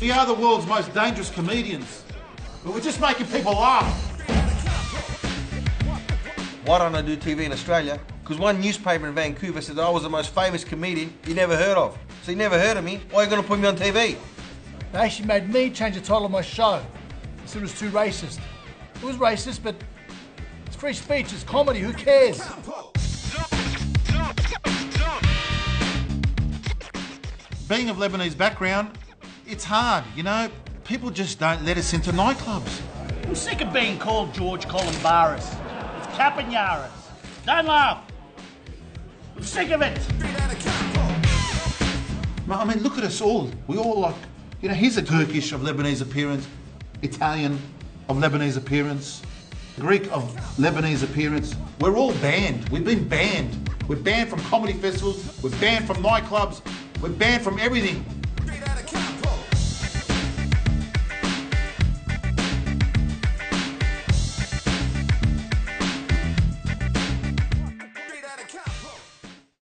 We are the world's most dangerous comedians, but we're just making people laugh. Why don't I do TV in Australia? Because one newspaper in Vancouver said that I was the most famous comedian you never heard of. So you never heard of me, why are you going to put me on TV? They actually made me change the title of my show. They said it was too racist. It was racist, but it's free speech, it's comedy, who cares? Being of Lebanese background, it's hard, you know? People just don't let us into nightclubs. I'm sick of being called George Kapiniaris. It's Kapiniaris. Don't laugh. I'm sick of it. I mean, look at us all. We all like, you know, here's a Turkish of Lebanese appearance, Italian of Lebanese appearance, Greek of Lebanese appearance. We're all banned. We've been banned. We're banned from comedy festivals. We're banned from nightclubs. We're banned from everything.